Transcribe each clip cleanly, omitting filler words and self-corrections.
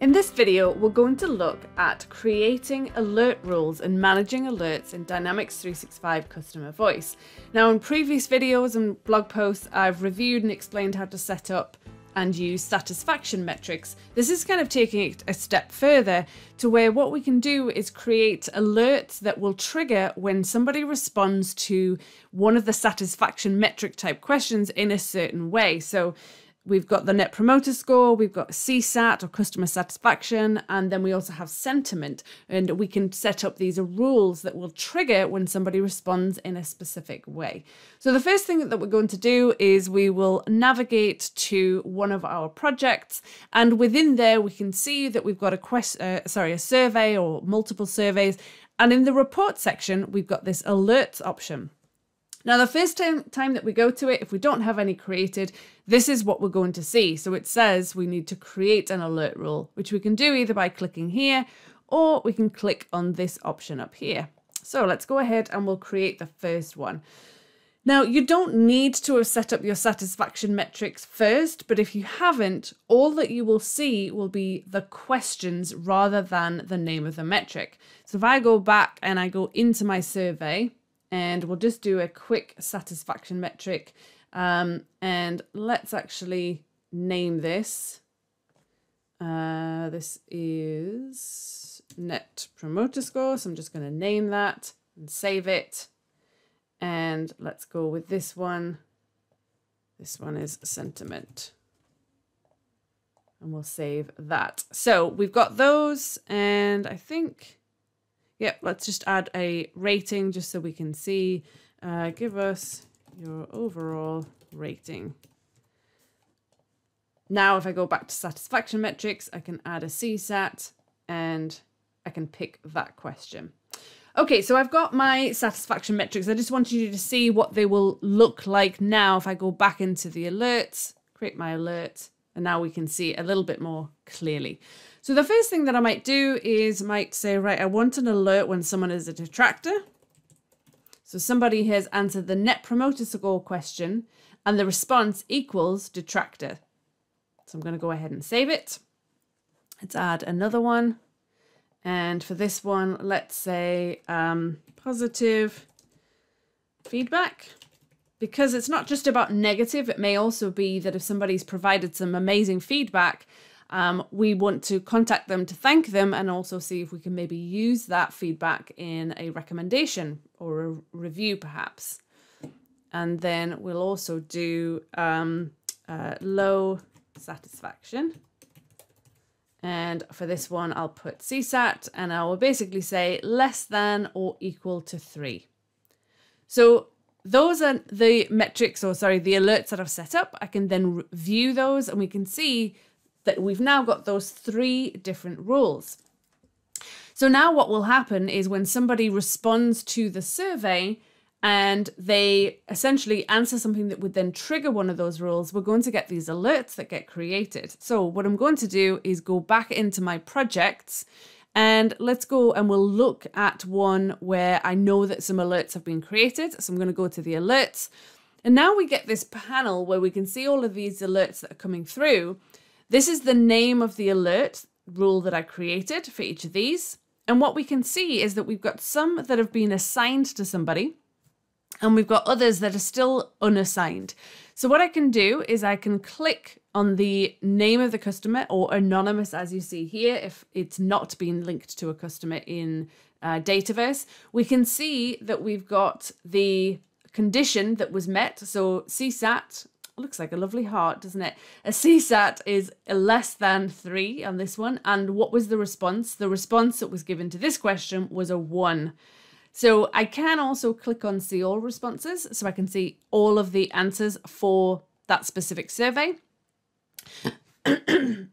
In this video, we're going to look at creating alert rules and managing alerts in Dynamics 365 Customer Voice. Now, in previous videos and blog posts, I've reviewed and explained how to set up and use satisfaction metrics. This is kind of taking it a step further to where what we can do is create alerts that will trigger when somebody responds to one of the satisfaction metric type questions in a certain way. So we've got the Net Promoter Score, we've got CSAT or customer satisfaction, and then we also have sentiment. And we can set up these rules that will trigger when somebody responds in a specific way. So the first thing that we're going to do is we will navigate to one of our projects, and within there we can see that we've got a survey or multiple surveys, and in the report section we've got this alerts option. Now, the first time that we go to it, if we don't have any created, this is what we're going to see. So it says we need to create an alert rule, which we can do either by clicking here, or we can click on this option up here. So let's go ahead and we'll create the first one. Now, you don't need to have set up your satisfaction metrics first, but if you haven't, all that you will see will be the questions rather than the name of the metric. So if I go back and I go into my survey, and we'll just do a quick satisfaction metric. And let's actually name this. This is Net Promoter Score. So I'm just going to name that and save it. And let's go with this one. This one is Sentiment. And we'll save that. So we've got those, and I think... yep, let's just add a rating just so we can see. Give us your overall rating. Now, if I go back to satisfaction metrics, I can add a CSAT and I can pick that question. Okay, so I've got my satisfaction metrics. I just wanted you to see what they will look like now. If I go back into the alerts, create my alert, and now we can see a little bit more clearly. So the first thing that I might do is might say, right, I want an alert when someone is a detractor. So somebody has answered the Net Promoter Score question and the response equals detractor. So I'm going to go ahead and save it. Let's add another one. And for this one, let's say positive feedback. Because it's not just about negative, it may also be that if somebody's provided some amazing feedback, we want to contact them to thank them and also see if we can maybe use that feedback in a recommendation or a review perhaps. And then we'll also do low satisfaction. And for this one, I'll put CSAT, and I will basically say less than or equal to 3. So those are the metrics, or sorry, the alerts that I've set up. I can then view those and we can see that we've now got those 3 different rules. So now what will happen is when somebody responds to the survey and they essentially answer something that would then trigger one of those rules, we're going to get these alerts that get created. So what I'm going to do is go back into my projects. And let's go and we'll look at one where I know that some alerts have been created. So I'm going to go to the alerts. And now we get this panel where we can see all of these alerts that are coming through. This is the name of the alert rule that I created for each of these. And what we can see is that we've got some that have been assigned to somebody, and we've got others that are still unassigned. So what I can do is I can click on the name of the customer, or anonymous as you see here, if it's not been linked to a customer in Dataverse. We can see that we've got the condition that was met. So CSAT looks like a lovely heart, doesn't it? A CSAT is less than 3 on this one. And what was the response? The response that was given to this question was a 1. So I can also click on see all responses, so I can see all of the answers for that specific survey. And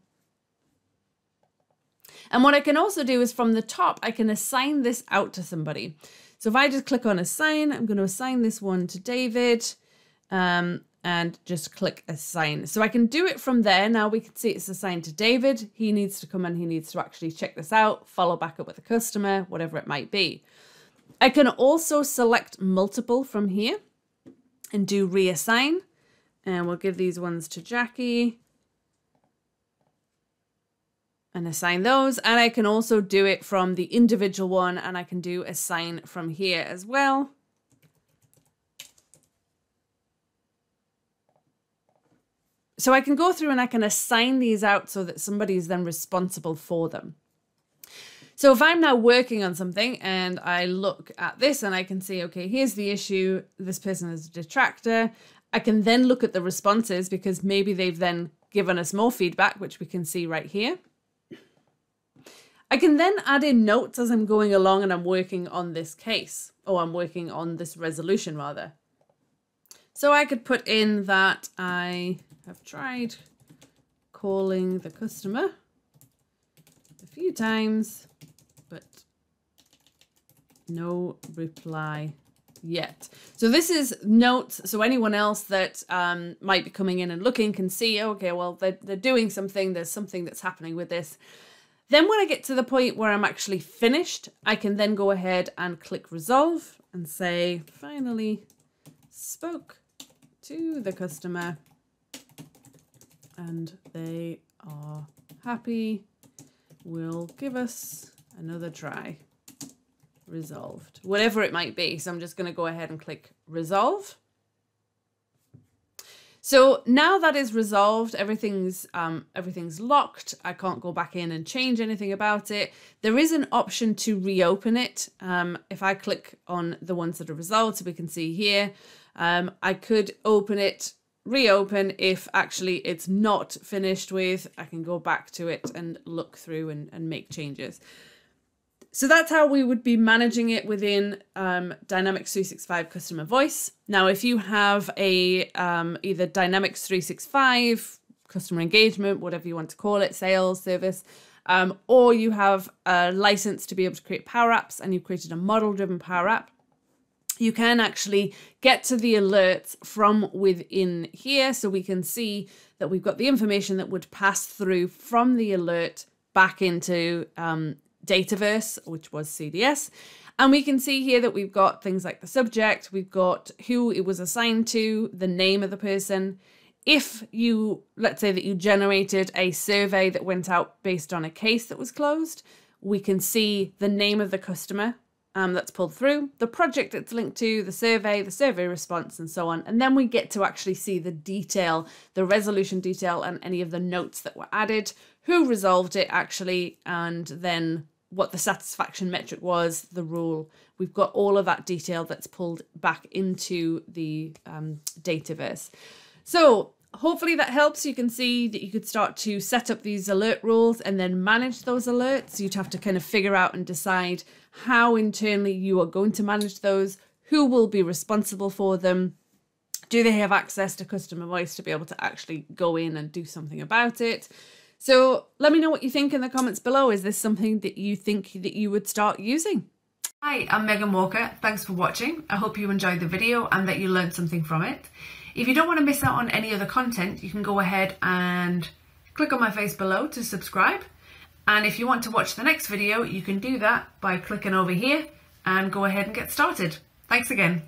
what I can also do is from the top, I can assign this out to somebody. So if I just click on assign, I'm going to assign this one to David and just click assign. So I can do it from there. Now we can see it's assigned to David. He needs to come and he needs to actually check this out, follow back up with the customer, whatever it might be. I can also select multiple from here and do reassign, and we'll give these ones to Jackie. and assign those. And I can also do it from the individual one, and I can do assign from here as well. So I can go through and I can assign these out so that somebody is then responsible for them. So if I'm now working on something and I look at this and I can see, okay, here's the issue. This person is a detractor. I can then look at the responses because maybe they've then given us more feedback, which we can see right here. I can then add in notes as I'm going along and I'm working on this case, or I'm working on this resolution rather. So I could put in that I have tried calling the customer a few times, but no reply yet. So this is notes. So anyone else that might be coming in and looking can see, okay, well, they're doing something. There's something that's happening with this. Then when I get to the point where I'm actually finished, I can then go ahead and click resolve and say, finally spoke to the customer and they are happy, will give us another try, resolved, whatever it might be. So I'm just going to go ahead and click resolve. So now that is resolved, everything's locked. I can't go back in and change anything about it. There is an option to reopen it. If I click on the ones that are resolved, so we can see here, I could open it, reopen if actually it's not finished with. I can go back to it and look through and make changes. So that's how we would be managing it within Dynamics 365 Customer Voice. Now, if you have a either Dynamics 365 Customer Engagement, whatever you want to call it, sales, service, or you have a license to be able to create Power Apps and you've created a model-driven Power App, you can actually get to the alerts from within here. So we can see that we've got the information that would pass through from the alert back into Dataverse, which was CDS. And we can see here that we've got things like the subject, we've got who it was assigned to, the name of the person. If you, let's say that you generated a survey that went out based on a case that was closed, we can see the name of the customer that's pulled through, the project it's linked to, the survey response, and so on. And then we get to actually see the detail, the resolution detail, and any of the notes that were added, who resolved it actually, and then what the satisfaction metric was, the rule. We've got all of that detail that's pulled back into the Dataverse. So hopefully that helps. You can see that you could start to set up these alert rules and then manage those alerts. You'd have to kind of figure out and decide how internally you are going to manage those, who will be responsible for them, do they have access to Customer Voice to be able to actually go in and do something about it. So let me know what you think in the comments below. Is this something that you think that you would start using? Hi, I'm Megan Walker. Thanks for watching. I hope you enjoyed the video and that you learned something from it. If you don't want to miss out on any other content, you can go ahead and click on my face below to subscribe. And if you want to watch the next video, you can do that by clicking over here and go ahead and get started. Thanks again.